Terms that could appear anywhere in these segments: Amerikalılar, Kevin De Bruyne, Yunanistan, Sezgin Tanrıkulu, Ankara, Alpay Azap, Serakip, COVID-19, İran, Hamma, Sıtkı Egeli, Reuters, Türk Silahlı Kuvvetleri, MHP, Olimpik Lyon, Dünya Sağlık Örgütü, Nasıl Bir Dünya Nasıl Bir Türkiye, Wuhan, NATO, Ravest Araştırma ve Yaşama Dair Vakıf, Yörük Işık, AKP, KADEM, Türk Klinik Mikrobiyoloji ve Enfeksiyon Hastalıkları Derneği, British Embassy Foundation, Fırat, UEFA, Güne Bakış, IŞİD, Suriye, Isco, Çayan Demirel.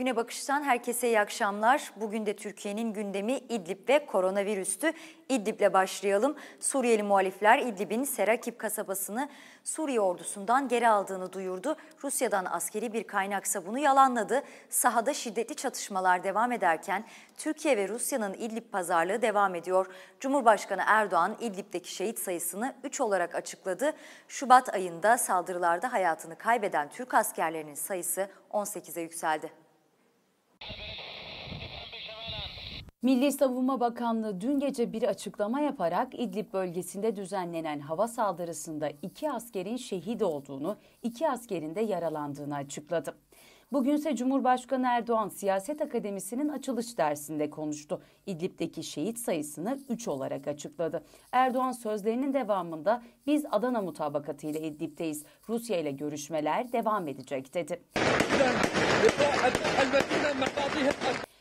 Güne Bakış'tan herkese iyi akşamlar. Bugün de Türkiye'nin gündemi İdlib ve koronavirüstü. İdlib'le başlayalım. Suriyeli muhalifler İdlib'in Serakip kasabasını Suriye ordusundan geri aldığını duyurdu. Rusya'dan askeri bir kaynaksa bunu yalanladı. Sahada şiddetli çatışmalar devam ederken Türkiye ve Rusya'nın İdlib pazarlığı devam ediyor. Cumhurbaşkanı Erdoğan İdlib'deki şehit sayısını 3 olarak açıkladı. Şubat ayında saldırılarda hayatını kaybeden Türk askerlerinin sayısı 18'e yükseldi. Milli Savunma Bakanlığı dün gece bir açıklama yaparak İdlib bölgesinde düzenlenen hava saldırısında 2 askerin şehit olduğunu, 2 askerin de yaralandığını açıkladı. Bugünse Cumhurbaşkanı Erdoğan Siyaset Akademisi'nin açılış dersinde konuştu. İdlib'deki şehit sayısını 3 olarak açıkladı. Erdoğan sözlerinin devamında "Biz Adana mutabakatı ile İdlib'teyiz. Rusya ile görüşmeler devam edecek." dedi.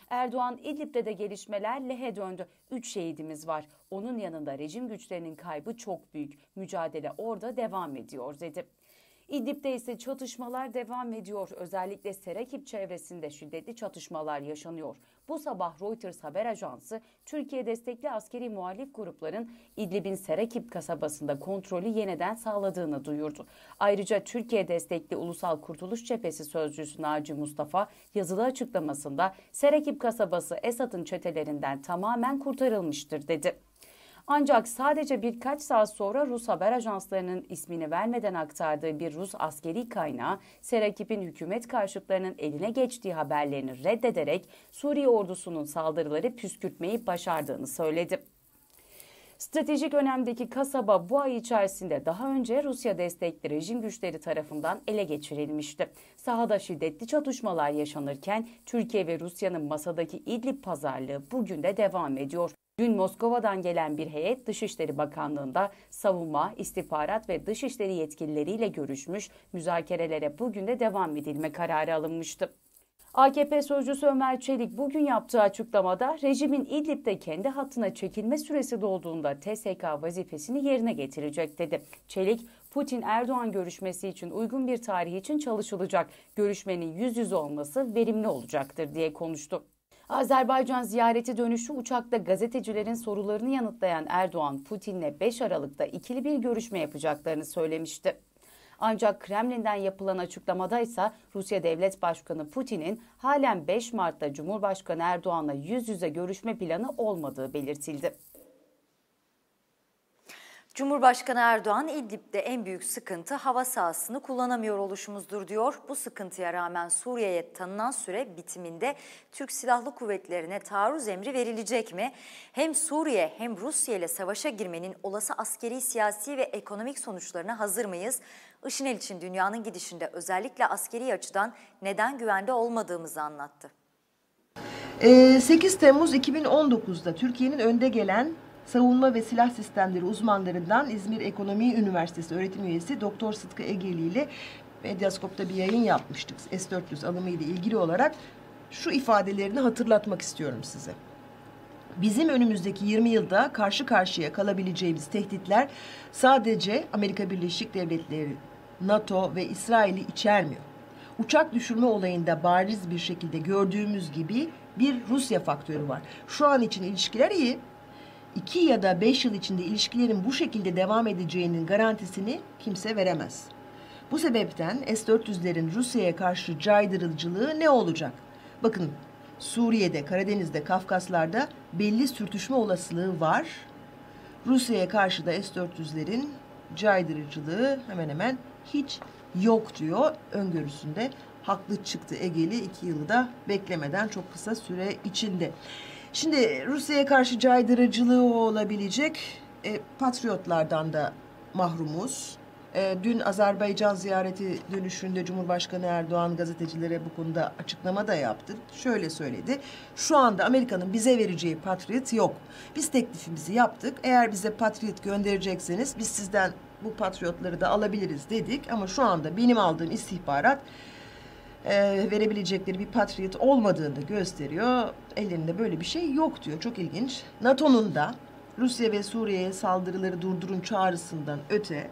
Erdoğan İdlib'de de gelişmeler lehe döndü. 3 şehidimiz var. Onun yanında rejim güçlerinin kaybı çok büyük. Mücadele orada devam ediyor dedi. İdlib'de ise çatışmalar devam ediyor. Özellikle Serakip çevresinde şiddetli çatışmalar yaşanıyor. Bu sabah Reuters haber ajansı Türkiye destekli askeri muhalif grupların İdlib'in Serakip kasabasında kontrolü yeniden sağladığını duyurdu. Ayrıca Türkiye destekli Ulusal Kurtuluş Cephesi sözcüsü Naci Mustafa yazılı açıklamasında Serakip kasabası Esad'ın çetelerinden tamamen kurtarılmıştır dedi. Ancak sadece birkaç saat sonra Rus haber ajanslarının ismini vermeden aktardığı bir Rus askeri kaynağı, Serakip'in hükümet karşıtlarının eline geçtiği haberlerini reddederek Suriye ordusunun saldırıları püskürtmeyi başardığını söyledi. Stratejik önemdeki kasaba bu ay içerisinde daha önce Rusya destekli rejim güçleri tarafından ele geçirilmişti. Sahada şiddetli çatışmalar yaşanırken Türkiye ve Rusya'nın masadaki İdlib pazarlığı bugün de devam ediyor. Dün Moskova'dan gelen bir heyet Dışişleri Bakanlığı'nda savunma, istihbarat ve dışişleri yetkilileriyle görüşmüş, müzakerelere bugün de devam edilme kararı alınmıştı. AKP sözcüsü Ömer Çelik bugün yaptığı açıklamada rejimin İdlib'de kendi hattına çekilme süresi dolduğunda TSK vazifesini yerine getirecek dedi. Çelik, Putin-Erdoğan görüşmesi için uygun bir tarih için çalışılacak, görüşmenin yüz yüze olması verimli olacaktır diye konuştu. Azerbaycan ziyareti dönüşü uçakta gazetecilerin sorularını yanıtlayan Erdoğan, Putin'le 5 Aralık'ta ikili bir görüşme yapacaklarını söylemişti. Ancak Kremlin'den yapılan açıklamada ise Rusya Devlet Başkanı Putin'in halen 5 Mart'ta Cumhurbaşkanı Erdoğan'la yüz yüze görüşme planı olmadığı belirtildi. Cumhurbaşkanı Erdoğan, İdlib'de en büyük sıkıntı hava sahasını kullanamıyor oluşumuzdur diyor. Bu sıkıntıya rağmen Suriye'ye tanınan süre bitiminde Türk Silahlı Kuvvetleri'ne taarruz emri verilecek mi? Hem Suriye hem Rusya ile savaşa girmenin olası askeri, siyasi ve ekonomik sonuçlarına hazır mıyız? IŞİD için dünyanın gidişinde özellikle askeri açıdan neden güvende olmadığımızı anlattı. 8 Temmuz 2019'da Türkiye'nin önde gelen Savunma ve Silah Sistemleri uzmanlarından İzmir Ekonomi Üniversitesi öğretim üyesi Doktor Sıtkı Egeli ile Medyaskop'ta bir yayın yapmıştık. S-400 alımı ile ilgili olarak şu ifadelerini hatırlatmak istiyorum size. Bizim önümüzdeki 20 yılda karşı karşıya kalabileceğimiz tehditler sadece Amerika Birleşik Devletleri, NATO ve İsrail'i içermiyor. Uçak düşürme olayında bariz bir şekilde gördüğümüz gibi bir Rusya faktörü var. Şu an için ilişkiler iyi. 2 ya da 5 yıl içinde ilişkilerin bu şekilde devam edeceğinin garantisini kimse veremez. Bu sebepten S-400'lerin Rusya'ya karşı caydırıcılığı ne olacak? Bakın, Suriye'de, Karadeniz'de, Kafkaslar'da belli sürtüşme olasılığı var. Rusya'ya karşı da S-400'lerin caydırıcılığı hemen hemen hiç yok diyor. Öngörüsünde haklı çıktı Egeli, 2 yılı da beklemeden çok kısa süre içinde. Şimdi Rusya'ya karşı caydırıcılığı olabilecek Patriotlardan da mahrumuz. Dün Azerbaycan ziyareti dönüşünde Cumhurbaşkanı Erdoğan gazetecilere bu konuda açıklama da yaptı. Şöyle söyledi, şu anda Amerika'nın bize vereceği Patriot yok. Biz teklifimizi yaptık, eğer bize Patriot gönderecekseniz biz sizden bu Patriotları da alabiliriz dedik. Ama şu anda benim aldığım istihbarat verebilecekleri bir Patriot olmadığını da gösteriyor. Ellerinde böyle bir şey yok diyor. Çok ilginç. NATO'nun da Rusya ve Suriye'ye saldırıları durdurun çağrısından öte,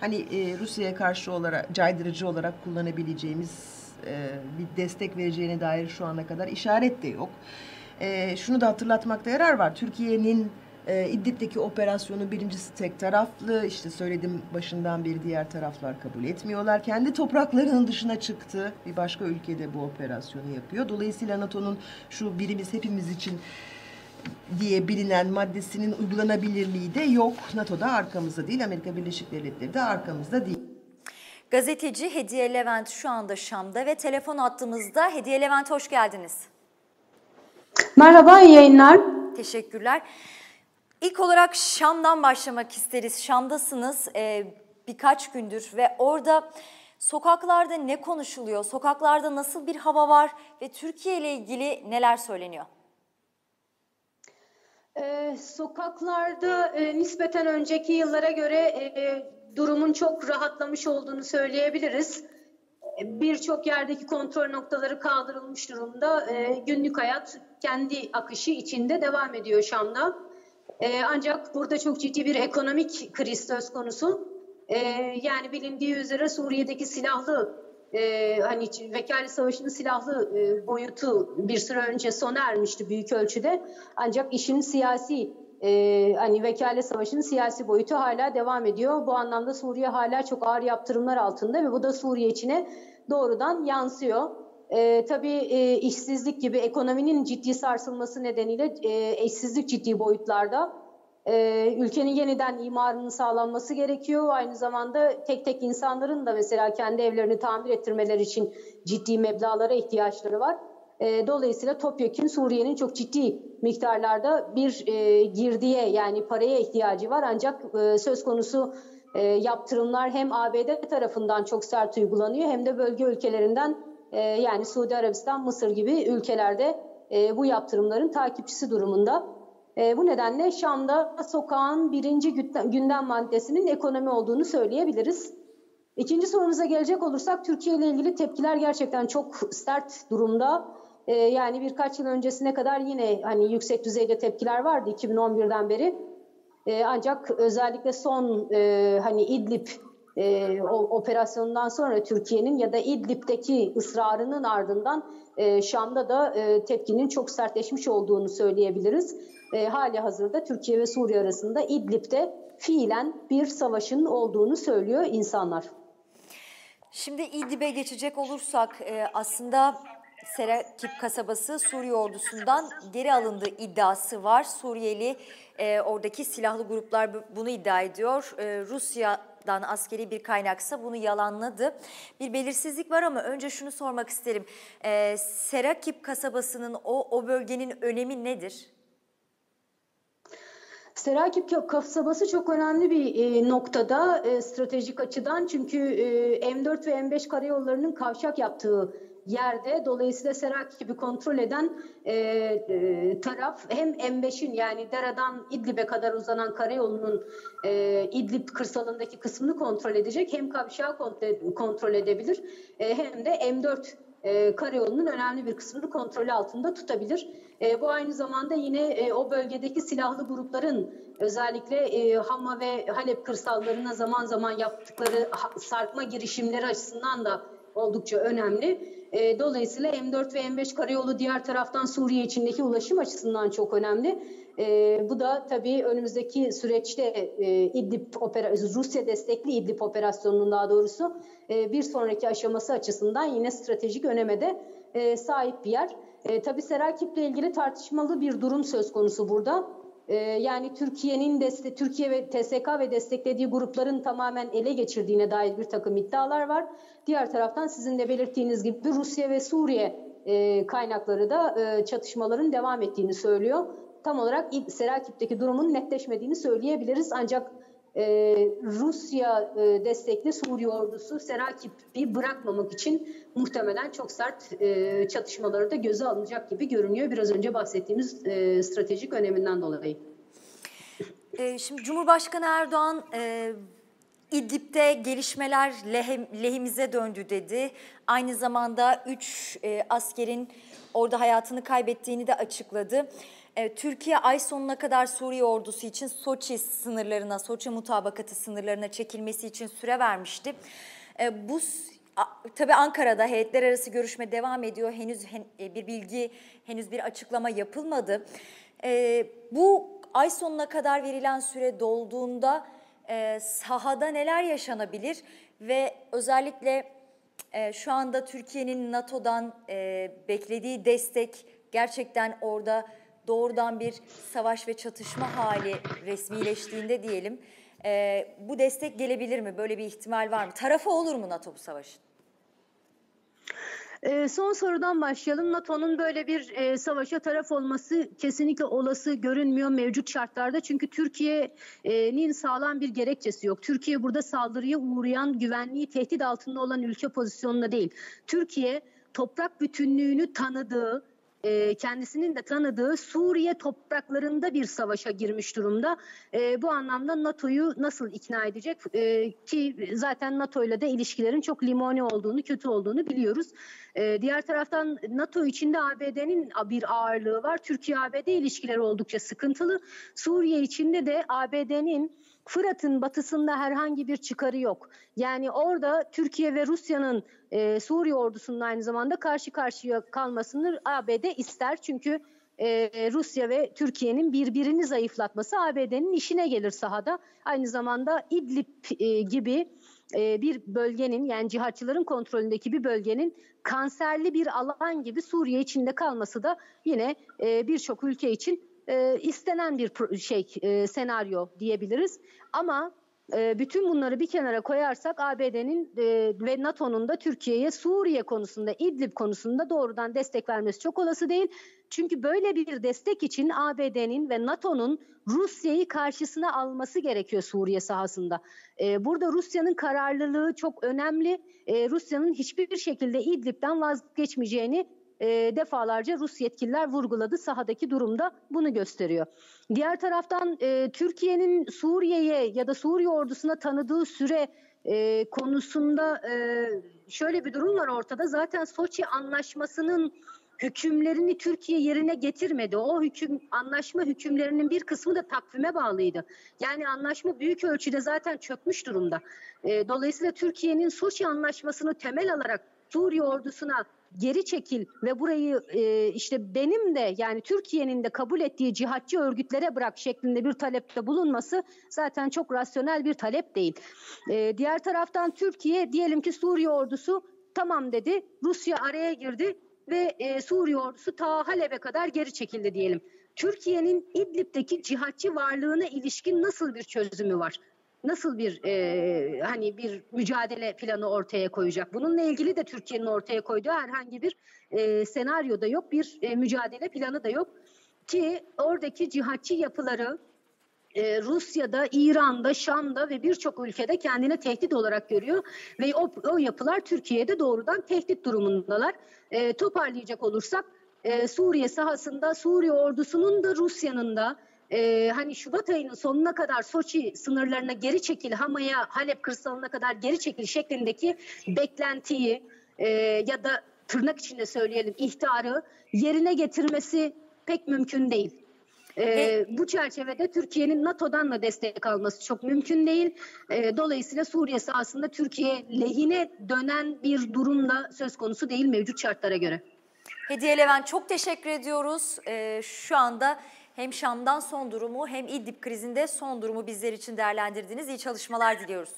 hani Rusya'ya karşı olarak caydırıcı olarak kullanabileceğimiz bir destek vereceğine dair şu ana kadar işaret de yok. Şunu da hatırlatmakta yarar var. Türkiye'nin İdlib'deki operasyonu birincisi tek taraflı, işte söyledim başından beri diğer taraflar kabul etmiyorlar. Kendi topraklarının dışına çıktı, bir başka ülkede bu operasyonu yapıyor. Dolayısıyla NATO'nun şu birimiz hepimiz için diye bilinen maddesinin uygulanabilirliği de yok. NATO da arkamızda değil, Amerika Birleşik Devletleri de arkamızda değil. Gazeteci Hediye Levent şu anda Şam'da ve telefon attığımızda. Hediye Levent, hoş geldiniz. Merhaba, iyi yayınlar. Teşekkürler. İlk olarak Şam'dan başlamak isteriz. Şam'dasınız birkaç gündür ve orada sokaklarda ne konuşuluyor? Sokaklarda nasıl bir hava var ve Türkiye ile ilgili neler söyleniyor? Sokaklarda nispeten önceki yıllara göre durumun çok rahatlamış olduğunu söyleyebiliriz. Birçok yerdeki kontrol noktaları kaldırılmış durumda. Günlük hayat kendi akışı içinde devam ediyor Şam'da. Ancak burada çok ciddi bir ekonomik kriz söz konusu. Yani bilindiği üzere Suriye'deki silahlı, hani vekalet savaşının silahlı boyutu bir süre önce sona ermişti büyük ölçüde. Ancak işin siyasi, hani vekalet savaşının siyasi boyutu hala devam ediyor. Bu anlamda Suriye hala çok ağır yaptırımlar altında ve bu da Suriye içine doğrudan yansıyor. Tabii işsizlik gibi ekonominin ciddi sarsılması nedeniyle işsizlik ciddi boyutlarda. Ülkenin yeniden imarının sağlanması gerekiyor. Aynı zamanda tek tek insanların da mesela kendi evlerini tamir ettirmeleri için ciddi meblağlara ihtiyaçları var. Dolayısıyla topyekün Suriye'nin çok ciddi miktarlarda bir girdiye, yani paraya ihtiyacı var. Ancak söz konusu yaptırımlar hem ABD tarafından çok sert uygulanıyor hem de bölge ülkelerinden, yani Suudi Arabistan, Mısır gibi ülkelerde bu yaptırımların takipçisi durumunda. Bu nedenle Şam'da sokağın birinci gündem maddesinin ekonomi olduğunu söyleyebiliriz. İkinci sorumuza gelecek olursak, Türkiye ile ilgili tepkiler gerçekten çok sert durumda. Yani birkaç yıl öncesine kadar yine hani yüksek düzeyde tepkiler vardı 2011'den beri. Ancak özellikle son hani İdlib operasyonundan sonra Türkiye'nin ya da İdlib'deki ısrarının ardından Şam'da da tepkinin çok sertleşmiş olduğunu söyleyebiliriz. Hali hazırda Türkiye ve Suriye arasında İdlib'de fiilen bir savaşın olduğunu söylüyor insanlar. Şimdi İdlib'e geçecek olursak aslında Serakip kasabası Suriye ordusundan geri alındığı iddiası var. Suriyeli oradaki silahlı gruplar bunu iddia ediyor. Rusya'dan askeri bir kaynaksa bunu yalanladı. Bir belirsizlik var ama önce şunu sormak isterim. Serakip kasabasının o bölgenin önemi nedir? Serakip kasabası çok önemli bir noktada stratejik açıdan. Çünkü M4 ve M5 karayollarının kavşak yaptığı yerde. Dolayısıyla Serakip'i kontrol eden taraf hem M5'in, yani Dera'dan İdlib'e kadar uzanan karayolunun İdlib kırsalındaki kısmını kontrol edecek. Hem kavşağı kontrol edebilir hem de M4 karayolunun önemli bir kısmını kontrolü altında tutabilir. Bu aynı zamanda yine o bölgedeki silahlı grupların özellikle Hamma ve Halep kırsallarına zaman zaman yaptıkları sarkma girişimleri açısından da oldukça önemli. Dolayısıyla M4 ve M5 karayolu diğer taraftan Suriye içindeki ulaşım açısından çok önemli. Bu da tabii önümüzdeki süreçte Rusya destekli İdlib operasyonunun, daha doğrusu bir sonraki aşaması açısından yine stratejik öneme de sahip bir yer. Tabii Serakip'le ilgili tartışmalı bir durum söz konusu burada. Yani Türkiye ve TSK ve desteklediği grupların tamamen ele geçirdiğine dair bir takım iddialar var. Diğer taraftan sizin de belirttiğiniz gibi Rusya ve Suriye kaynakları da çatışmaların devam ettiğini söylüyor. Tam olarak Serakip'teki durumun netleşmediğini söyleyebiliriz. Ancak Rusya destekli Suriye ordusu Serakip'i bırakmamak için muhtemelen çok sert çatışmaları da göze alınacak gibi görünüyor. Biraz önce bahsettiğimiz stratejik öneminden dolayı. Şimdi Cumhurbaşkanı Erdoğan İdlib'de gelişmeler lehimize döndü dedi. Aynı zamanda 3 askerin orada hayatını kaybettiğini de açıkladı. Türkiye ay sonuna kadar Suriye ordusu için Soçi mutabakatı sınırlarına çekilmesi için süre vermişti. Bu Tabii Ankara'da heyetler arası görüşme devam ediyor. Henüz bir açıklama yapılmadı. Bu ay sonuna kadar verilen süre dolduğunda sahada neler yaşanabilir ve özellikle şu anda Türkiye'nin NATO'dan beklediği destek gerçekten orada doğrudan bir savaş ve çatışma hali resmileştiğinde diyelim, bu destek gelebilir mi? Böyle bir ihtimal var mı? Tarafı olur mu NATO bu savaşın? Son sorudan başlayalım. NATO'nun böyle bir savaşa taraf olması kesinlikle olası görünmüyor mevcut şartlarda. Çünkü Türkiye'nin sağlam bir gerekçesi yok. Türkiye burada saldırıya uğrayan, güvenliği tehdit altında olan ülke pozisyonunda değil. Türkiye toprak bütünlüğünü tanıdığı, kendisinin de tanıdığı Suriye topraklarında bir savaşa girmiş durumda. Bu anlamda NATO'yu nasıl ikna edecek ki zaten NATO ile de ilişkilerin çok limoni olduğunu, kötü olduğunu biliyoruz. Diğer taraftan NATO içinde ABD'nin bir ağırlığı var. Türkiye-ABD ilişkileri oldukça sıkıntılı. Suriye içinde de ABD'nin Fırat'ın batısında herhangi bir çıkarı yok. Yani orada Türkiye ve Rusya'nın Suriye ordusunun aynı zamanda karşı karşıya kalmasını ABD ister. Çünkü Rusya ve Türkiye'nin birbirini zayıflatması ABD'nin işine gelir sahada. Aynı zamanda İdlib gibi bir bölgenin, yani cihatçıların kontrolündeki bir bölgenin kanserli bir alan gibi Suriye içinde kalması da yine birçok ülke için istenen bir senaryo diyebiliriz. Ama bütün bunları bir kenara koyarsak ABD'nin ve NATO'nun da Türkiye'ye Suriye konusunda, İdlib konusunda doğrudan destek vermesi çok olası değil. Çünkü böyle bir destek için ABD'nin ve NATO'nun Rusya'yı karşısına alması gerekiyor Suriye sahasında. Burada Rusya'nın kararlılığı çok önemli. Rusya'nın hiçbir şekilde İdlib'den vazgeçmeyeceğini defalarca Rus yetkililer vurguladı. Sahadaki durumda bunu gösteriyor. Diğer taraftan Türkiye'nin Suriye'ye ya da Suriye ordusuna tanıdığı süre konusunda şöyle bir durum var ortada. Zaten Soçi anlaşmasının hükümlerini Türkiye yerine getirmedi. O anlaşma hükümlerinin bir kısmı da takvime bağlıydı. Yani anlaşma büyük ölçüde zaten çökmüş durumda. Dolayısıyla Türkiye'nin Soçi anlaşmasını temel alarak Suriye ordusuna geri çekil ve burayı işte benim de, yani Türkiye'nin de kabul ettiği cihatçı örgütlere bırak şeklinde bir talepte bulunması zaten çok rasyonel bir talep değil. Diğer taraftan Türkiye, diyelim ki Suriye ordusu tamam dedi, Rusya araya girdi ve Suriye ordusu ta Halep'e kadar geri çekildi diyelim. Türkiye'nin İdlib'deki cihatçı varlığına ilişkin nasıl bir çözümü var? Nasıl bir hani bir mücadele planı ortaya koyacak? Bununla ilgili de Türkiye'nin ortaya koyduğu herhangi bir senaryo da yok, bir mücadele planı da yok ki oradaki cihatçı yapıları Rusya'da, İran'da, Şam'da ve birçok ülkede kendine tehdit olarak görüyor ve o yapılar Türkiye'de doğrudan tehdit durumundalar. Toparlayacak olursak Suriye sahasında Suriye ordusunun da Rusya'nın da hani Şubat ayının sonuna kadar Soçi sınırlarına geri çekil, Hama'ya, Halep kırsalına kadar geri çekil şeklindeki beklentiyi ya da tırnak içinde söyleyelim ihtarı yerine getirmesi pek mümkün değil. Bu çerçevede Türkiye'nin NATO'dan da destek alması çok mümkün değil. Dolayısıyla Suriye sahasında Türkiye lehine dönen bir durumda söz konusu değil mevcut şartlara göre. Hediye Levent, çok teşekkür ediyoruz. Şu anda hem Şam'dan son durumu hem İdlib krizinde son durumu bizler için değerlendirdiniz. İyi çalışmalar diliyoruz.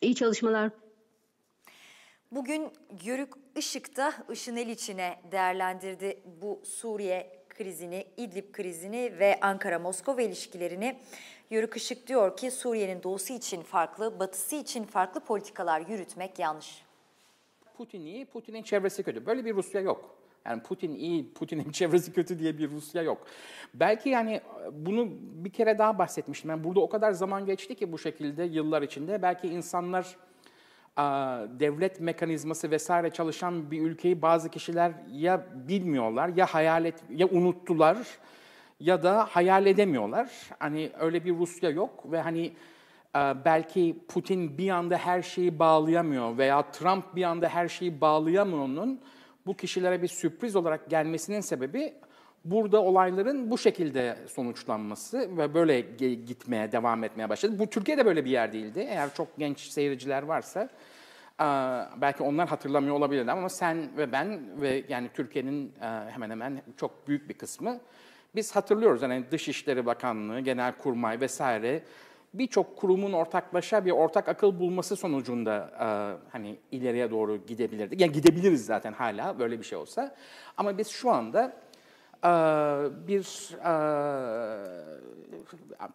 İyi çalışmalar. Bugün Yörük Işık da ışın el içine değerlendirdi bu Suriye krizini, İdlib krizini ve Ankara-Moskova ilişkilerini. Yörük Işık diyor ki Suriye'nin doğusu için farklı, batısı için farklı politikalar yürütmek yanlış. Putin iyi, Putin'in çevresi kötü. Böyle bir Rusya yok. Yani Putin iyi, Putin'in çevresi kötü diye bir Rusya yok. Belki yani bunu bir kere daha bahsetmiştim. Yani burada o kadar zaman geçti ki bu şekilde yıllar içinde. Belki insanlar devlet mekanizması vesaire çalışan bir ülkeyi bazı kişiler ya bilmiyorlar, ya unuttular ya da hayal edemiyorlar. Hani öyle bir Rusya yok ve hani belki Putin bir anda her şeyi bağlayamıyor veya Trump bir anda her şeyi bağlayamıyor'nun bu kişilere bir sürpriz olarak gelmesinin sebebi burada olayların bu şekilde sonuçlanması ve böyle gitmeye, devam etmeye başladı. Bu Türkiye'de böyle bir yer değildi. Eğer çok genç seyirciler varsa Belki onlar hatırlamıyor olabilirler ama sen ve ben ve yani Türkiye'nin hemen hemen çok büyük bir kısmı biz hatırlıyoruz. Yani Dışişleri Bakanlığı, Genelkurmay vesaire birçok kurumun ortaklaşa bir ortak akıl bulması sonucunda hani ileriye doğru gidebilirdik. Yani gidebiliriz zaten hala böyle bir şey olsa. Ama biz şu anda bir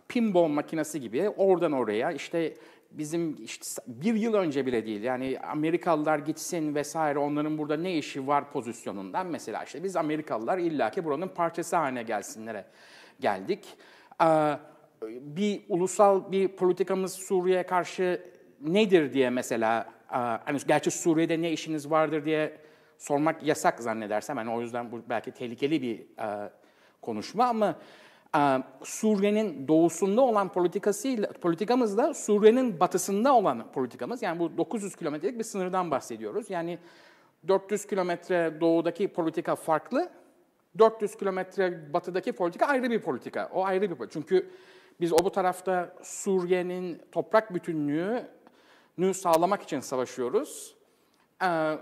pinball makinesi gibi oradan oraya işte bizim işte bir yıl önce bile değil yani Amerikalılar gitsin vesaire onların burada ne işi var pozisyonundan mesela işte biz Amerikalılar illaki buranın parçası haline gelsinlere geldik. Bir ulusal bir politikamız Suriye'ye karşı nedir diye mesela hani gerçi Suriye'de ne işiniz vardır diye sormak yasak zannedersem hani o yüzden bu belki tehlikeli bir konuşma ama Suriye'nin doğusunda olan politikamız da Suriye'nin batısında olan politikamız. Yani bu 900 kilometrelik bir sınırdan bahsediyoruz. Yani 400 kilometre doğudaki politika farklı, 400 kilometre batıdaki politika ayrı bir politika. O ayrı bir politika. Çünkü biz o bu tarafta Suriye'nin toprak bütünlüğünü sağlamak için savaşıyoruz.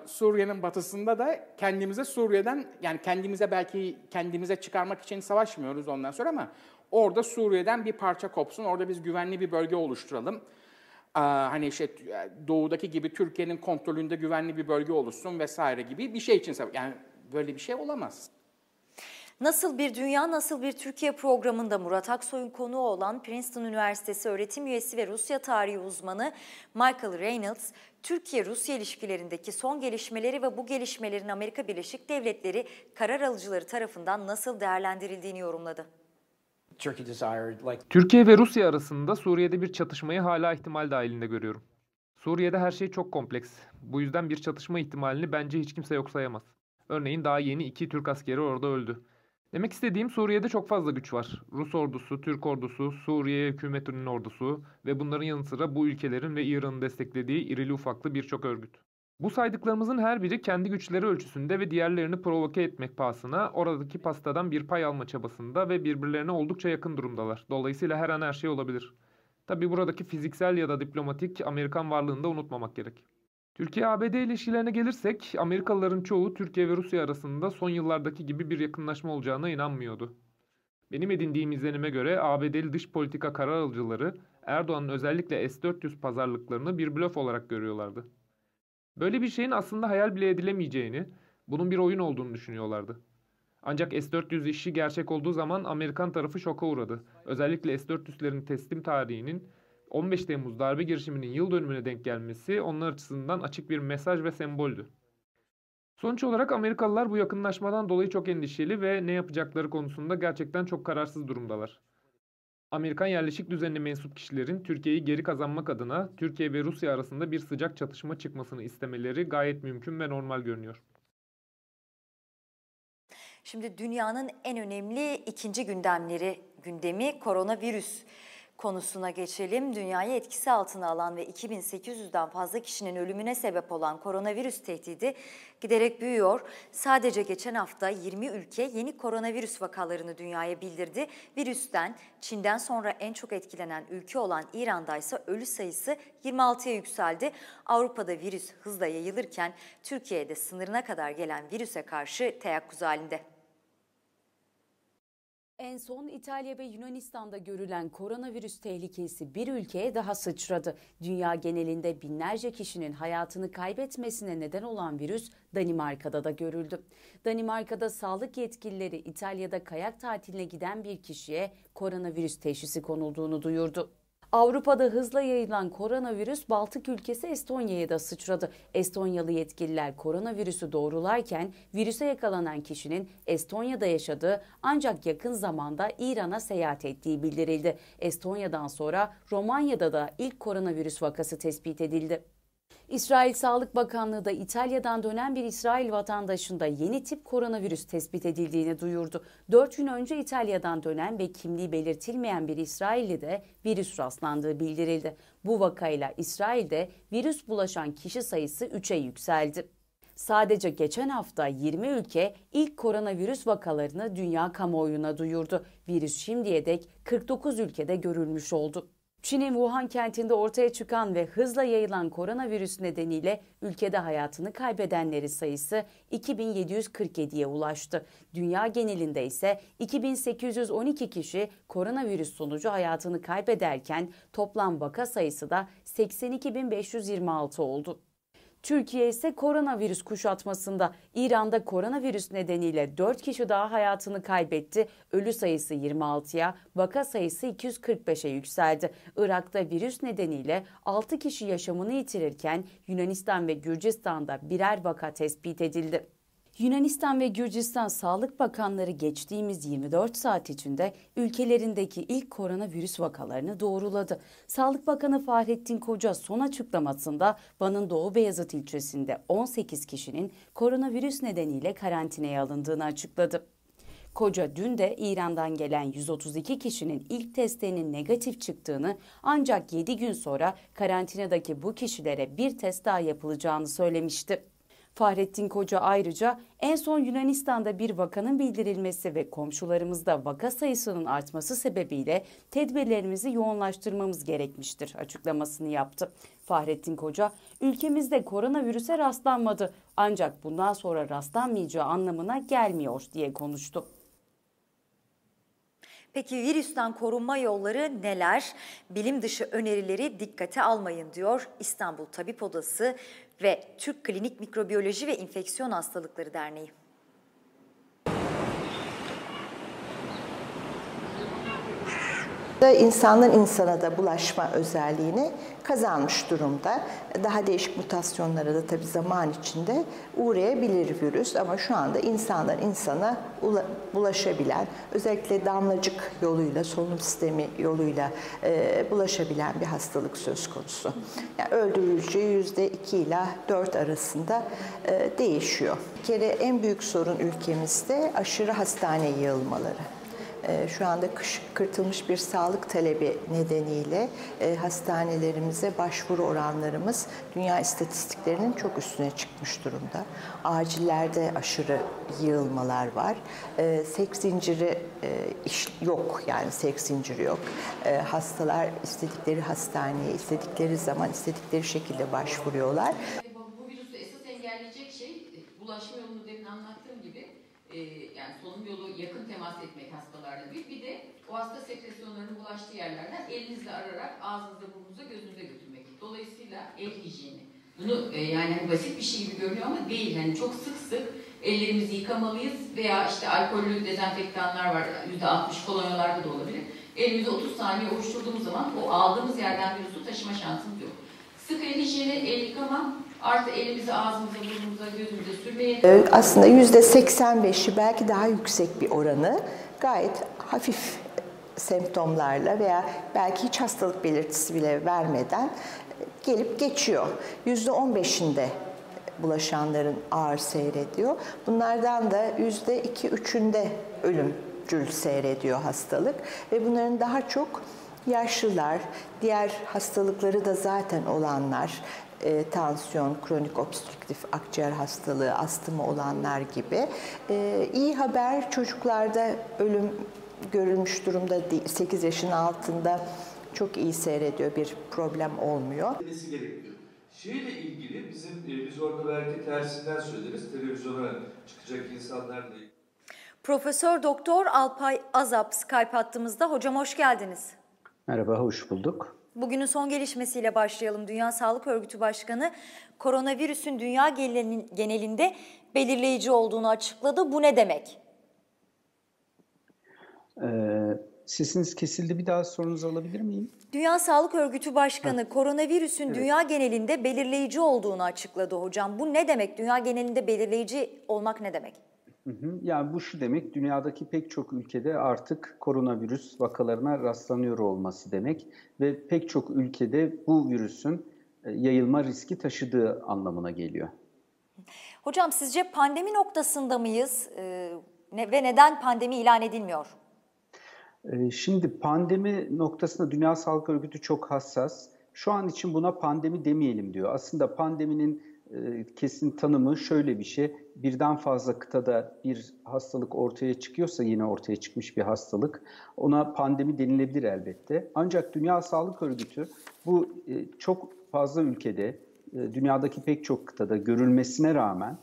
Suriye'nin batısında da kendimize Suriye'den yani kendimize belki kendimize çıkarmak için savaşmıyoruz ondan sonra ama orada Suriye'den bir parça kopsun, orada biz güvenli bir bölge oluşturalım. Hani işte doğudaki gibi Türkiye'nin kontrolünde güvenli bir bölge oluşsun vesaire gibi bir şey için savaş. Yani böyle bir şey olamaz. Nasıl Bir Dünya, Nasıl Bir Türkiye programında Murat Aksoy'un konuğu olan Princeton Üniversitesi öğretim üyesi ve Rusya tarihi uzmanı Michael Reynolds, Türkiye-Rusya ilişkilerindeki son gelişmeleri ve bu gelişmelerin Amerika Birleşik Devletleri karar alıcıları tarafından nasıl değerlendirildiğini yorumladı. Türkiye ve Rusya arasında Suriye'de bir çatışmayı hala ihtimal dahilinde görüyorum. Suriye'de her şey çok kompleks. Bu yüzden bir çatışma ihtimalini bence hiç kimse yok sayamaz. Örneğin daha yeni 2 Türk askeri orada öldü. Demek istediğim Suriye'de çok fazla güç var. Rus ordusu, Türk ordusu, Suriye hükümetinin ordusu ve bunların yanı sıra bu ülkelerin ve İran'ın desteklediği irili ufaklı birçok örgüt. Bu saydıklarımızın her biri kendi güçleri ölçüsünde ve diğerlerini provoke etmek pahasına oradaki pastadan bir pay alma çabasında ve birbirlerine oldukça yakın durumdalar. Dolayısıyla her an her şey olabilir. Tabii buradaki fiziksel ya da diplomatik Amerikan varlığını da unutmamak gerek. Türkiye-ABD ilişkilerine gelirsek, Amerikalıların çoğu Türkiye ve Rusya arasında son yıllardaki gibi bir yakınlaşma olacağına inanmıyordu. Benim edindiğim izlenime göre ABD'li dış politika karar alıcıları Erdoğan'ın özellikle S-400 pazarlıklarını bir blöf olarak görüyorlardı. Böyle bir şeyin aslında hayal bile edilemeyeceğini, bunun bir oyun olduğunu düşünüyorlardı. Ancak S-400 işi gerçek olduğu zaman Amerikan tarafı şoka uğradı. Özellikle S-400'lerin teslim tarihinin 15 Temmuz darbe girişiminin yıl dönümüne denk gelmesi onlar açısından açık bir mesaj ve semboldü. Sonuç olarak Amerikalılar bu yakınlaşmadan dolayı çok endişeli ve ne yapacakları konusunda gerçekten çok kararsız durumdalar. Amerikan yerleşik düzenine mensup kişilerin Türkiye'yi geri kazanmak adına Türkiye ve Rusya arasında bir sıcak çatışma çıkmasını istemeleri gayet mümkün ve normal görünüyor. Şimdi dünyanın en önemli ikinci gündemi koronavirüs konusuna geçelim. Dünyayı etkisi altına alan ve 2800'den fazla kişinin ölümüne sebep olan koronavirüs tehdidi giderek büyüyor. Sadece geçen hafta 20 ülke yeni koronavirüs vakalarını dünyaya bildirdi. Virüsten Çin'den sonra en çok etkilenen ülke olan İran'da ise ölü sayısı 26'ya yükseldi. Avrupa'da virüs hızla yayılırken Türkiye'de sınırına kadar gelen virüse karşı teyakkuz halinde. En son İtalya ve Yunanistan'da görülen koronavirüs tehlikesi bir ülkeye daha sıçradı. Dünya genelinde binlerce kişinin hayatını kaybetmesine neden olan virüs Danimarka'da da görüldü. Danimarka'da sağlık yetkilileri İtalya'da kayak tatiline giden bir kişiye koronavirüs teşhisi konulduğunu duyurdu. Avrupa'da hızla yayılan koronavirüs Baltık ülkesi Estonya'ya da sıçradı. Estonyalı yetkililer koronavirüsü doğrularken virüse yakalanan kişinin Estonya'da yaşadığı ancak yakın zamanda İran'a seyahat ettiği bildirildi. Estonya'dan sonra Romanya'da da ilk koronavirüs vakası tespit edildi. İsrail Sağlık Bakanlığı da İtalya'dan dönen bir İsrail vatandaşında yeni tip koronavirüs tespit edildiğini duyurdu. 4 gün önce İtalya'dan dönen ve kimliği belirtilmeyen bir İsrailli'de virüs rastlandığı bildirildi. Bu vakayla İsrail'de virüs bulaşan kişi sayısı 3'e yükseldi. Sadece geçen hafta 20 ülke ilk koronavirüs vakalarını dünya kamuoyuna duyurdu. Virüs şimdiye dek 49 ülkede görülmüş oldu. Çin'in Wuhan kentinde ortaya çıkan ve hızla yayılan koronavirüs nedeniyle ülkede hayatını kaybedenlerin sayısı 2747'ye ulaştı. Dünya genelinde ise 2812 kişi koronavirüs sonucu hayatını kaybederken toplam vaka sayısı da 82.526 oldu. Türkiye ise koronavirüs kuşatmasında İran'da koronavirüs nedeniyle 4 kişi daha hayatını kaybetti. Ölü sayısı 26'ya, vaka sayısı 245'e yükseldi. Irak'ta virüs nedeniyle 6 kişi yaşamını yitirirken Yunanistan ve Gürcistan'da birer vaka tespit edildi. Yunanistan ve Gürcistan Sağlık Bakanları geçtiğimiz 24 saat içinde ülkelerindeki ilk koronavirüs vakalarını doğruladı. Sağlık Bakanı Fahrettin Koca son açıklamasında Van'ın Doğu Beyazıt ilçesinde 18 kişinin koronavirüs nedeniyle karantinaya alındığını açıkladı. Koca dün de İran'dan gelen 132 kişinin ilk testlerinin negatif çıktığını ancak 7 gün sonra karantinadaki bu kişilere bir test daha yapılacağını söylemişti. Fahrettin Koca ayrıca en son Yunanistan'da bir vakanın bildirilmesi ve komşularımızda vaka sayısının artması sebebiyle tedbirlerimizi yoğunlaştırmamız gerekmiştir açıklamasını yaptı. Fahrettin Koca, ülkemizde koronavirüse rastlanmadı ancak bundan sonra rastlanmayacağı anlamına gelmiyor diye konuştu. Peki virüsten korunma yolları neler? Bilim dışı önerileri dikkate almayın diyor İstanbul Tabip Odası ve Türk Klinik Mikrobiyoloji ve Enfeksiyon Hastalıkları Derneği. İnsandan insana da bulaşma özelliğini kazanmış durumda. Daha değişik mutasyonlara da tabii zaman içinde uğrayabilir virüs ama şu anda insandan insana bulaşabilen, özellikle damlacık yoluyla, solunum sistemi yoluyla bulaşabilen bir hastalık söz konusu. Yani öldürücü %2 ile %4 arasında değişiyor. Bir kere en büyük sorun ülkemizde aşırı hastane yığılmaları. Şu anda kışkırtılmış bir sağlık talebi nedeniyle hastanelerimize başvuru oranlarımız dünya istatistiklerinin çok üstüne çıkmış durumda. Acillerde aşırı yığılmalar var. Sevk zinciri yok, yani sevk zinciri yok. Hastalar istedikleri hastaneye, istedikleri zaman, istedikleri şekilde başvuruyorlar. Bu virüsü esas engelleyecek şey bulaşma yolunu demin anlattığım gibi yani solunum yolu yakın temas etmek hastalarda bir de o hasta sekresyonlarının bulaştığı yerlerden elinizle ararak ağzınıza, burnunuza, gözünüze götürmek. Dolayısıyla el hijyeni. Bunu yani basit bir şey gibi görünüyor ama değil. Yani çok sık sık ellerimizi yıkamalıyız veya işte alkollü dezenfektanlar var. %60 kolonyalarda da olabilir. Elimizi 30 saniye ovuşturduğumuz zaman o aldığımız yerden virüsü taşıma şansımız yok. Sık el hijyeni, el yıkama, artı elimizi ağzımıza, burnumuza, gözümüze sürmeye... Aslında %85'i belki daha yüksek bir oranı gayet hafif semptomlarla veya belki hiç hastalık belirtisi bile vermeden gelip geçiyor. %15'inde bulaşanların ağır seyrediyor. Bunlardan da %2-3'ünde ölümcül seyrediyor hastalık ve bunların daha çok yaşlılar, diğer hastalıkları da zaten olanlar, tansiyon, kronik obstrüktif akciğer hastalığı, astımı olanlar gibi. İyi haber, çocuklarda ölüm görülmüş durumda değil. 8 yaşın altında çok iyi seyrediyor, bir problem olmuyor. Şeyle ilgili bizim biz orada belki tersinden söyleriz, televizyona çıkacak insanlar değil. Profesör Doktor Alpay Azap Skype hattımızda. Hocam hoş geldiniz. Merhaba, hoş bulduk. Bugünün son gelişmesiyle başlayalım. Dünya Sağlık Örgütü Başkanı koronavirüsün dünya genelinde belirleyici olduğunu açıkladı. Bu ne demek? Sesiniz kesildi. Bir daha sorunuzu alabilir miyim? Dünya Sağlık Örgütü Başkanı koronavirüsün dünya genelinde belirleyici olduğunu açıkladı hocam. Bu ne demek? Dünya genelinde belirleyici olmak ne demek? Yani bu şu demek, dünyadaki pek çok ülkede artık koronavirüs vakalarına rastlanıyor olması demek ve pek çok ülkede bu virüsün yayılma riski taşıdığı anlamına geliyor. Hocam sizce pandemi noktasında mıyız ve neden pandemi ilan edilmiyor? Şimdi pandemi noktasında Dünya Sağlık Örgütü çok hassas. Şu an için buna pandemi demeyelim diyor. Aslında pandeminin kesin tanımı şöyle bir şey: birden fazla kıtada bir hastalık ortaya çıkıyorsa yine ortaya çıkmış bir hastalık, ona pandemi denilebilir elbette. Ancak Dünya Sağlık Örgütü bu çok fazla ülkede, dünyadaki pek çok kıtada görülmesine rağmen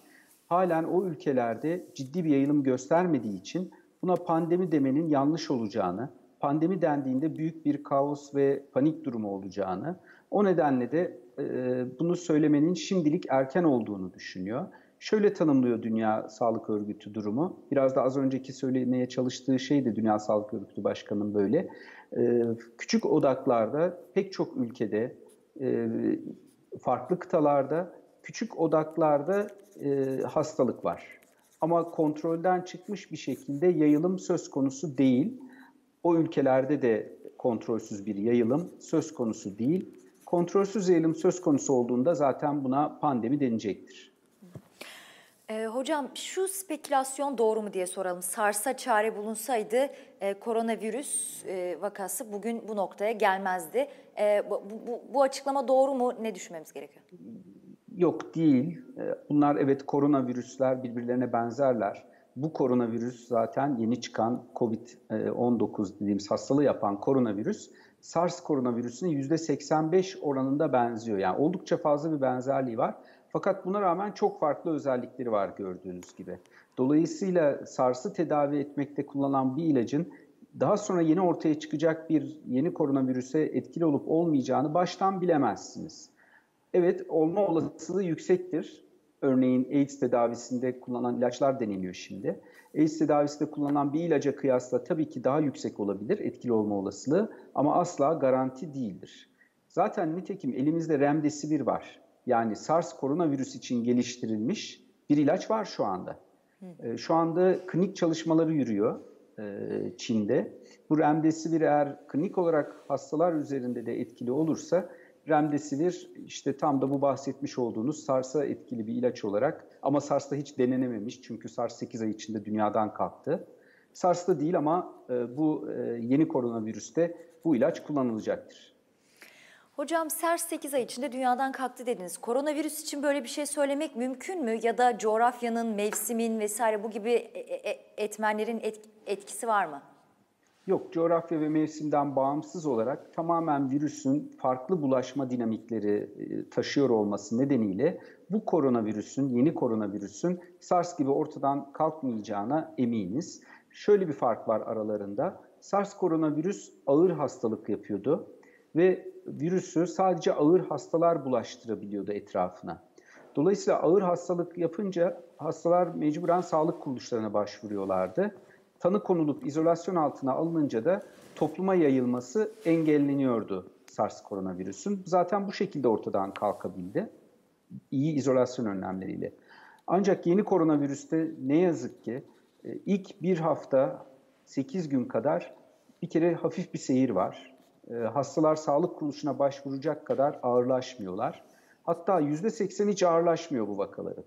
halen o ülkelerde ciddi bir yayılım göstermediği için buna pandemi demenin yanlış olacağını, pandemi dendiğinde büyük bir kaos ve panik durumu olacağını, o nedenle de bunu söylemenin şimdilik erken olduğunu düşünüyor. Şöyle tanımlıyor Dünya Sağlık Örgütü durumu, biraz da az önceki söylemeye çalıştığı şey de Dünya Sağlık Örgütü Başkanı'nın böyle. Küçük odaklarda pek çok ülkede, farklı kıtalarda, küçük odaklarda hastalık var. Ama kontrolden çıkmış bir şekilde yayılım söz konusu değil. O ülkelerde de kontrolsüz bir yayılım söz konusu değil. Kontrolsüz yayılım söz konusu olduğunda zaten buna pandemi denecektir. Hocam, şu spekülasyon doğru mu diye soralım. SARS'a çare bulunsaydı koronavirüs vakası bugün bu noktaya gelmezdi. Bu açıklama doğru mu? Ne düşünmemiz gerekiyor? Yok, değil. Bunlar, evet, koronavirüsler birbirlerine benzerler. Bu koronavirüs zaten yeni çıkan COVID-19 dediğimiz hastalığı yapan koronavirüs SARS koronavirüsünün %85 oranında benziyor. Yani oldukça fazla bir benzerliği var. Fakat buna rağmen çok farklı özellikleri var gördüğünüz gibi. Dolayısıyla SARS'ı tedavi etmekte kullanılan bir ilacın daha sonra yeni ortaya çıkacak bir yeni koronavirüse etkili olup olmayacağını baştan bilemezsiniz. Evet, olma olasılığı yüksektir. Örneğin AIDS tedavisinde kullanılan ilaçlar deniliyor şimdi. AIDS tedavisinde kullanılan bir ilaca kıyasla tabii ki daha yüksek olabilir etkili olma olasılığı, ama asla garanti değildir. Zaten nitekim elimizde remdesivir var. Yani SARS koronavirüs için geliştirilmiş bir ilaç var şu anda. Şu anda klinik çalışmaları yürüyor Çin'de. Bu remdesivir eğer klinik olarak hastalar üzerinde de etkili olursa, remdesivir işte tam da bu bahsetmiş olduğunuz SARS'a etkili bir ilaç olarak, ama SARS'ta hiç denenememiş çünkü SARS 8 ay içinde dünyadan kalktı. SARS'ta değil ama bu yeni koronavirüste bu ilaç kullanılacaktır. Hocam, SARS 8 ay içinde dünyadan kalktı dediniz. Koronavirüs için böyle bir şey söylemek mümkün mü? Ya da coğrafyanın, mevsimin vesaire bu gibi etmenlerin etkisi var mı? Yok, coğrafya ve mevsimden bağımsız olarak tamamen virüsün farklı bulaşma dinamikleri taşıyor olması nedeniyle bu koronavirüsün, yeni koronavirüsün SARS gibi ortadan kalkmayacağına eminiz. Şöyle bir fark var aralarında. SARS koronavirüs ağır hastalık yapıyordu ve virüsü sadece ağır hastalar bulaştırabiliyordu etrafına. Dolayısıyla ağır hastalık yapınca hastalar mecburen sağlık kuruluşlarına başvuruyorlardı. Tanı konulup izolasyon altına alınınca da topluma yayılması engelleniyordu SARS koronavirüsün. Zaten bu şekilde ortadan kalkabildi, iyi izolasyon önlemleriyle. Ancak yeni koronavirüste ne yazık ki ilk bir hafta 8 gün kadar bir kere hafif bir seyir var. Hastalar sağlık kuruluşuna başvuracak kadar ağırlaşmıyorlar. Hatta %80 hiç ağırlaşmıyor bu vakaları.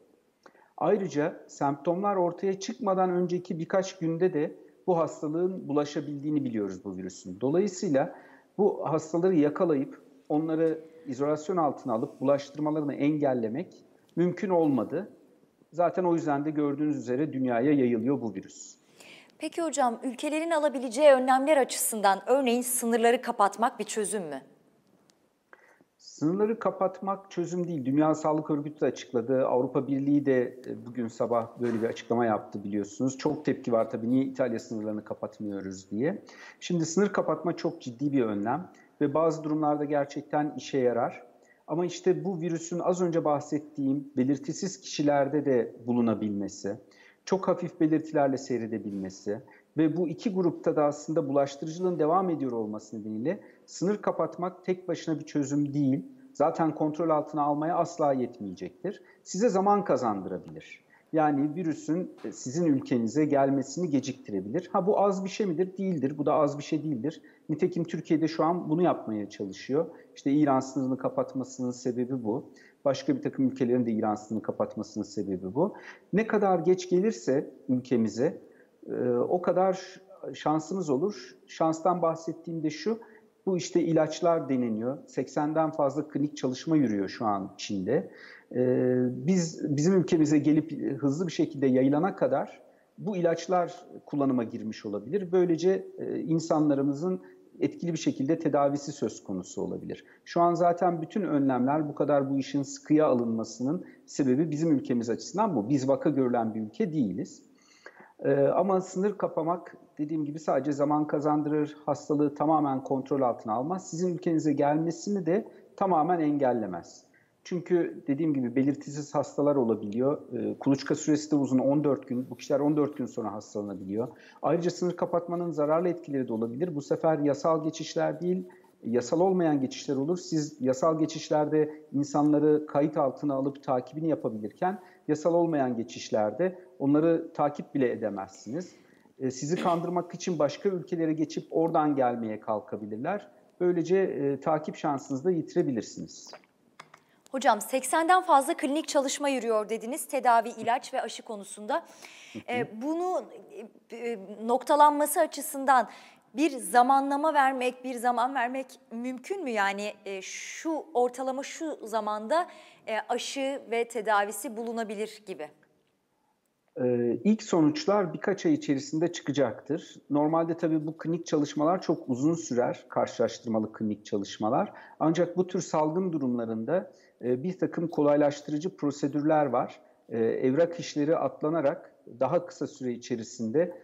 Ayrıca semptomlar ortaya çıkmadan önceki birkaç günde de bu hastalığın bulaşabildiğini biliyoruz bu virüsün. Dolayısıyla bu hastaları yakalayıp onları izolasyon altına alıp bulaştırmalarını engellemek mümkün olmadı. Zaten o yüzden de gördüğünüz üzere dünyaya yayılıyor bu virüs. Peki hocam, ülkelerin alabileceği önlemler açısından örneğin sınırları kapatmak bir çözüm mü? Sınırları kapatmak çözüm değil. Dünya Sağlık Örgütü de açıkladı. Avrupa Birliği de bugün sabah böyle bir açıklama yaptı biliyorsunuz. Çok tepki var tabii, niye İtalya sınırlarını kapatmıyoruz diye. Şimdi sınır kapatma çok ciddi bir önlem ve bazı durumlarda gerçekten işe yarar. Ama işte bu virüsün az önce bahsettiğim belirtisiz kişilerde de bulunabilmesi, çok hafif belirtilerle seyredebilmesi ve bu iki grupta da aslında bulaştırıcılığın devam ediyor olması nedeniyle sınır kapatmak tek başına bir çözüm değil. Zaten kontrol altına almaya asla yetmeyecektir. Size zaman kazandırabilir. Yani virüsün sizin ülkenize gelmesini geciktirebilir. Ha, bu az bir şey midir? Değildir. Bu da az bir şey değildir. Nitekim Türkiye'de şu an bunu yapmaya çalışıyor. İşte İran sınırını kapatmasının sebebi bu. Başka bir takım ülkelerin de İran sınırını kapatmasının sebebi bu. Ne kadar geç gelirse ülkemize o kadar şansımız olur. Şanstan bahsettiğimde şu: Bu işte ilaçlar deneniyor. 80'den fazla klinik çalışma yürüyor şu an Çin'de. Bizim ülkemize gelip hızlı bir şekilde yayılana kadar bu ilaçlar kullanıma girmiş olabilir. Böylece insanlarımızın etkili bir şekilde tedavisi söz konusu olabilir. Şu an zaten bütün önlemler, bu kadar bu işin sıkıya alınmasının sebebi bizim ülkemiz açısından bu. Biz vaka görülen bir ülke değiliz. Ama sınır kapamak, dediğim gibi, sadece zaman kazandırır, hastalığı tamamen kontrol altına almaz. Sizin ülkenize gelmesini de tamamen engellemez. Çünkü dediğim gibi belirtisiz hastalar olabiliyor. Kuluçka süresi de uzun, 14 gün. Bu kişiler 14 gün sonra hastalanabiliyor. Ayrıca sınır kapatmanın zararlı etkileri de olabilir. Bu sefer yasal geçişler değil, yasal olmayan geçişler olur. Siz yasal geçişlerde insanları kayıt altına alıp takibini yapabilirken yasal olmayan geçişlerde onları takip bile edemezsiniz. Sizi kandırmak için başka ülkelere geçip oradan gelmeye kalkabilirler. Böylece takip şansınızı da yitirebilirsiniz. Hocam, 80'den fazla klinik çalışma yürüyor dediniz tedavi, ilaç ve aşı konusunda. Bunu noktalanması açısından bir zamanlama vermek, bir zaman vermek mümkün mü? Yani şu ortalama şu zamanda aşı ve tedavisi bulunabilir gibi. İlk sonuçlar birkaç ay içerisinde çıkacaktır. Normalde tabii bu klinik çalışmalar çok uzun sürer, karşılaştırmalı klinik çalışmalar. Ancak bu tür salgın durumlarında bir takım kolaylaştırıcı prosedürler var. Evrak işleri atlanarak daha kısa süre içerisinde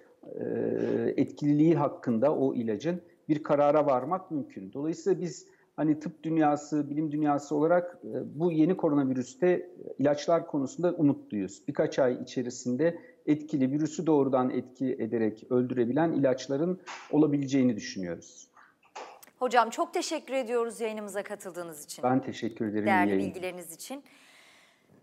etkililiği hakkında o ilacın bir karara varmak mümkün. Dolayısıyla biz hani tıp dünyası, bilim dünyası olarak bu yeni koronavirüste ilaçlar konusunda umutluyuz. Birkaç ay içerisinde etkili, virüsü doğrudan etki ederek öldürebilen ilaçların olabileceğini düşünüyoruz. Hocam, çok teşekkür ediyoruz yayınımıza katıldığınız için. Ben teşekkür ederim. Değerli bilgileriniz için.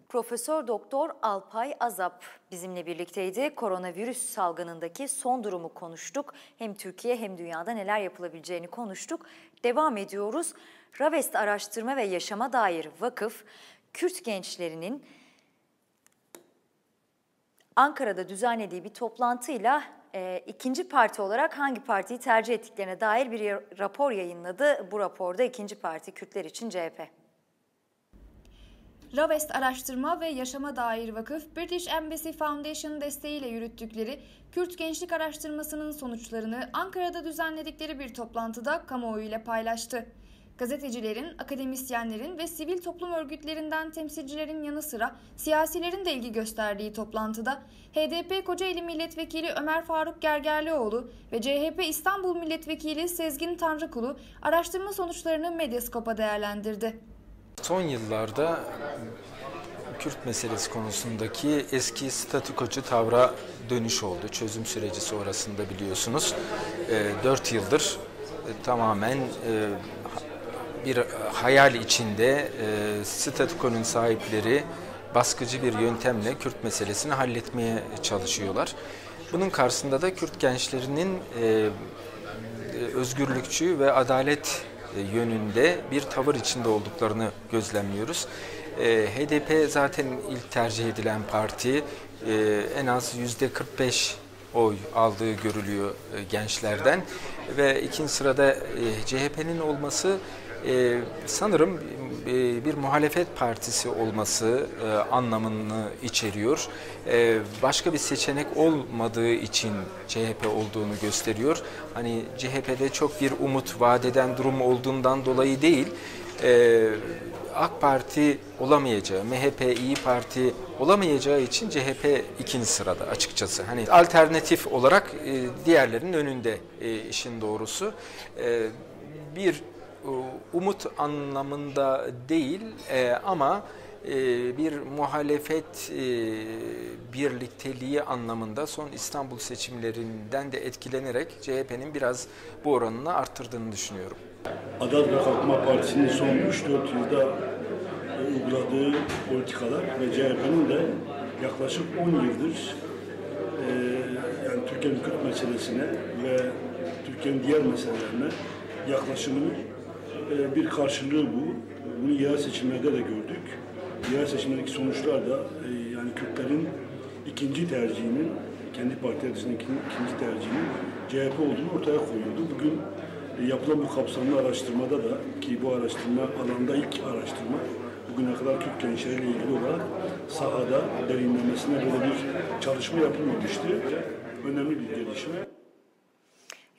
Profesör Doktor Alpay Azap bizimle birlikteydi. Koronavirüs salgınındaki son durumu konuştuk. Hem Türkiye hem dünyada neler yapılabileceğini konuştuk. Devam ediyoruz. Ravest Araştırma ve Yaşama Dair Vakıf, Kürt gençlerinin Ankara'da düzenlediği bir toplantıyla ikinci parti olarak hangi partiyi tercih ettiklerine dair bir rapor yayınladı. Bu raporda ikinci parti Kürtler için CHP. Ravest Araştırma ve Yaşama Dair Vakıf, British Embassy Foundation desteğiyle yürüttükleri Kürt gençlik araştırmasının sonuçlarını Ankara'da düzenledikleri bir toplantıda kamuoyuyla paylaştı. Gazetecilerin, akademisyenlerin ve sivil toplum örgütlerinden temsilcilerin yanı sıra siyasilerin de ilgi gösterdiği toplantıda HDP Kocaeli Milletvekili Ömer Faruk Gergerlioğlu ve CHP İstanbul Milletvekili Sezgin Tanrıkulu araştırma sonuçlarını Medyascope'a değerlendirdi. Son yıllarda Kürt meselesi konusundaki eski statükocu tavra dönüş oldu. Çözüm süreci sonrasında biliyorsunuz 4 yıldır tamamen bir hayal içinde statükonun sahipleri baskıcı bir yöntemle Kürt meselesini halletmeye çalışıyorlar. Bunun karşısında da Kürt gençlerinin özgürlükçü ve adalet yönünde bir tavır içinde olduklarını gözlemliyoruz. HDP zaten ilk tercih edilen parti, en az %45 oy aldığı görülüyor gençlerden ve ikinci sırada CHP'nin olması sanırım bir muhalefet partisi olması anlamını içeriyor. Başka bir seçenek olmadığı için CHP olduğunu gösteriyor. Hani CHP'de çok bir umut vaat eden durum olduğundan dolayı değil, AK Parti olamayacağı, MHP, İYİ Parti olamayacağı için CHP ikinci sırada açıkçası. Hani alternatif olarak diğerlerinin önünde işin doğrusu. Bir umut anlamında değil ama bir muhalefet birlikteliği anlamında son İstanbul seçimlerinden de etkilenerek CHP'nin biraz bu oranını arttırdığını düşünüyorum. Adalet ve Kalkınma Partisi'nin son 3-4 yılda uyguladığı politikalar ve CHP'nin de yaklaşık 10 yıldır yani Türkiye'nin Kürt meselesine ve Türkiye'nin diğer meselelerine yaklaşımının bir karşılığı bu. Bunu yerel seçimlerde de gördük. Yerel seçimlerdeki sonuçlar da yani Kürtlerin ikinci tercihinin, kendi partilerinin ikinci tercihinin CHP olduğunu ortaya koyuyordu. Bugün Yapılan bu kapsamlı araştırmada da, ki bu araştırma alanda ilk araştırma, bugüne kadar Türk gençleriyle ilgili olarak sahada derinlemesine böyle bir çalışma yapılmamıştı. Önemli bir gelişme.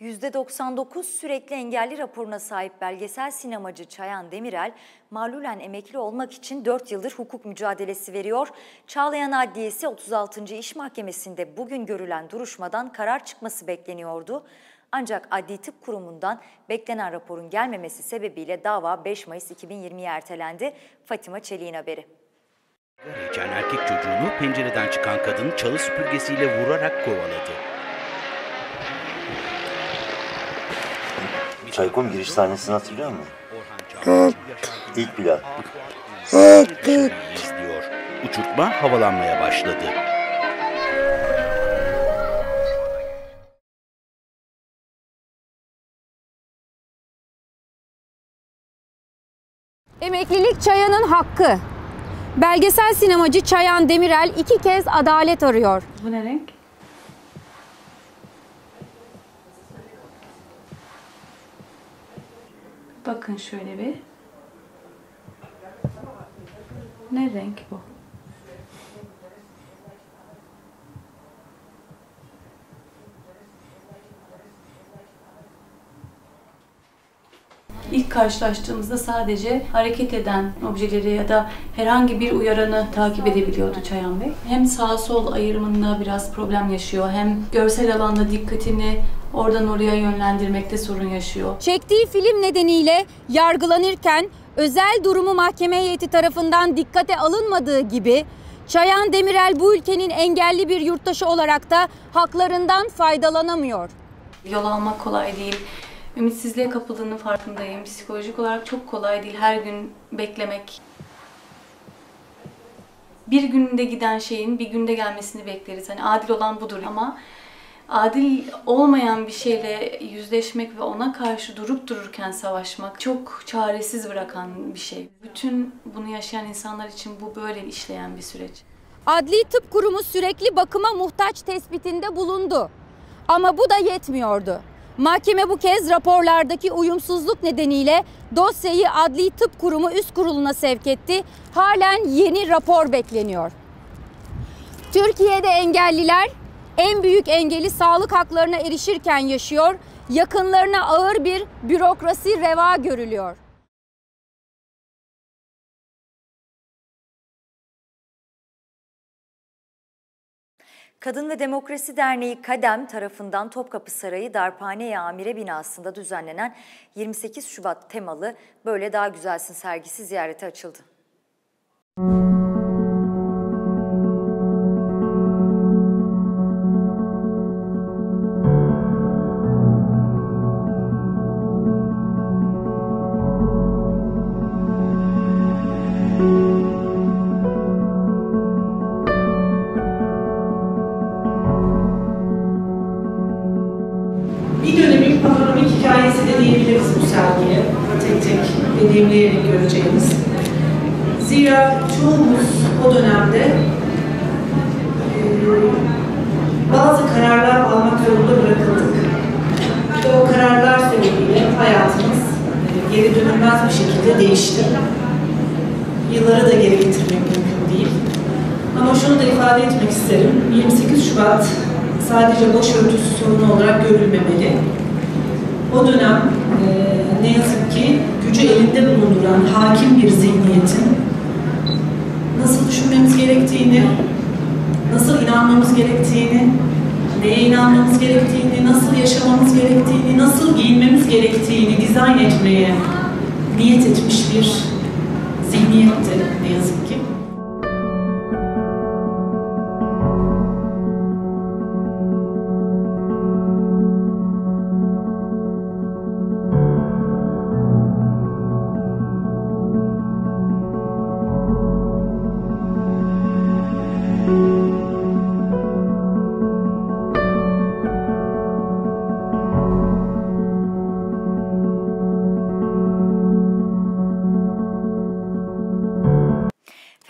%99 sürekli engelli raporuna sahip belgesel sinemacı Çayan Demirel, malulen emekli olmak için 4 yıldır hukuk mücadelesi veriyor. Çağlayan Adliyesi 36. İş Mahkemesi'nde bugün görülen duruşmadan karar çıkması bekleniyordu. Ancak Adli Tıp Kurumu'ndan beklenen raporun gelmemesi sebebiyle dava 5 Mayıs 2020'ye ertelendi. Fatima Çelik'in haberi. Geçen erkek çocuğunu pencereden çıkan kadın çalı süpürgesiyle vurarak kovaladı. Çaykom giriş sahnesini hatırlıyor musun? İlk plan. Uçurtma havalanmaya başladı. Emeklilik Çayan'ın hakkı. Belgesel sinemacı Çayan Demirel 2 kez adalet arıyor. Bu ne renk? Bakın şöyle bir. Ne renk bu? İlk karşılaştığımızda sadece hareket eden objeleri ya da herhangi bir uyaranı takip edebiliyordu Çayan Bey. Hem sağ sol ayırımında biraz problem yaşıyor, hem görsel alanda dikkatini oradan oraya yönlendirmekte sorun yaşıyor. Çektiği film nedeniyle yargılanırken özel durumu mahkeme heyeti tarafından dikkate alınmadığı gibi Çayan Demirel bu ülkenin engelli bir yurttaşı olarak da haklarından faydalanamıyor. Yol almak kolay değil. Ümitsizliğe kapıldığının farkındayım. Psikolojik olarak çok kolay değil. Her gün beklemek. Bir günde giden şeyin bir günde gelmesini bekleriz. Hani adil olan budur ama adil olmayan bir şeyle yüzleşmek ve ona karşı durup dururken savaşmak çok çaresiz bırakan bir şey. Bütün bunu yaşayan insanlar için bu böyle işleyen bir süreç. Adli Tıp Kurumu sürekli bakıma muhtaç tespitinde bulundu. Ama bu da yetmiyordu. Mahkeme bu kez raporlardaki uyumsuzluk nedeniyle dosyayı Adli Tıp Kurumu Üst Kurulu'na sevk etti. Halen yeni rapor bekleniyor. Türkiye'de engelliler en büyük engeli sağlık haklarına erişirken yaşıyor, yakınlarına ağır bir bürokrasi reva görülüyor. Kadın ve Demokrasi Derneği KADEM tarafından Topkapı Sarayı Darphane-i Amire binasında düzenlenen 28 Şubat temalı Böyle Daha Güzelsin sergisi ziyarete açıldı.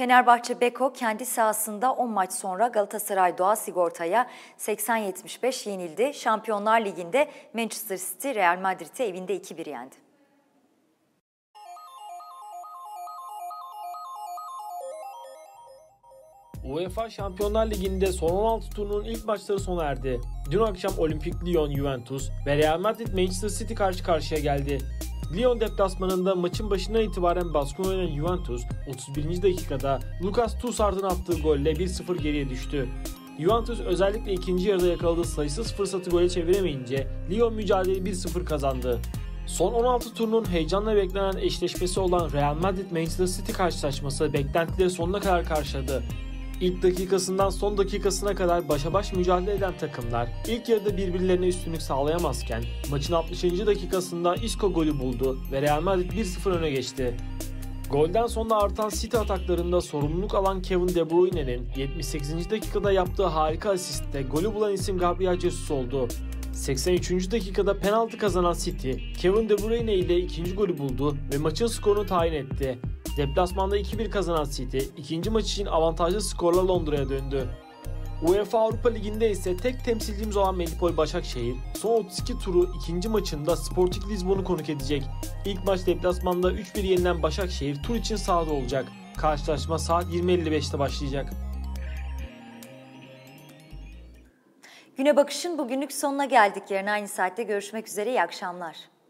Fenerbahçe Beko kendi sahasında 10 maç sonra Galatasaray Doğa Sigorta'ya 80-75 yenildi. Şampiyonlar Ligi'nde Manchester City Real Madrid'i evinde 2-1 yendi. UEFA Şampiyonlar Ligi'nde son 16 turunun ilk maçları sona erdi. Dün akşam Olimpik Lyon Juventus ve Real Madrid Manchester City karşı karşıya geldi. Lyon deplasmanında maçın başından itibaren baskın oynayan Juventus 31. dakikada Lucas Toussaint'ın attığı golle 1-0 geriye düştü. Juventus özellikle ikinci yarıda yakaladığı sayısız fırsatı gole çeviremeyince Lyon mücadeleyi 1-0 kazandı. Son 16 turunun heyecanla beklenen eşleşmesi olan Real Madrid Manchester City karşılaşması beklentileri sonuna kadar karşıladı. İlk dakikasından son dakikasına kadar başa baş mücadele eden takımlar ilk yarıda birbirlerine üstünlük sağlayamazken maçın 60. dakikasında Isco golü buldu ve Real Madrid 1-0 öne geçti. Golden sonra artan City ataklarında sorumluluk alan Kevin De Bruyne'nin 78. dakikada yaptığı harika asistte golü bulan isim Gabriel Jesus oldu. 83. dakikada penaltı kazanan City, Kevin De Bruyne ile ikinci golü buldu ve maçın skorunu tayin etti. Deplasmanda 2-1 kazanan City, ikinci maç için avantajlı skorla Londra'ya döndü. UEFA Avrupa Ligi'nde ise tek temsilcimiz olan Medipol Başakşehir, son 32 turu ikinci maçında Sporting Lisbon'u konuk edecek. İlk maç deplasmanda 3-1 yenilen Başakşehir tur için sahada olacak. Karşılaşma saat 20.55'te başlayacak. Güne Bakış'ın bugünlük sonuna geldik. Yarın aynı saatte görüşmek üzere. İyi akşamlar.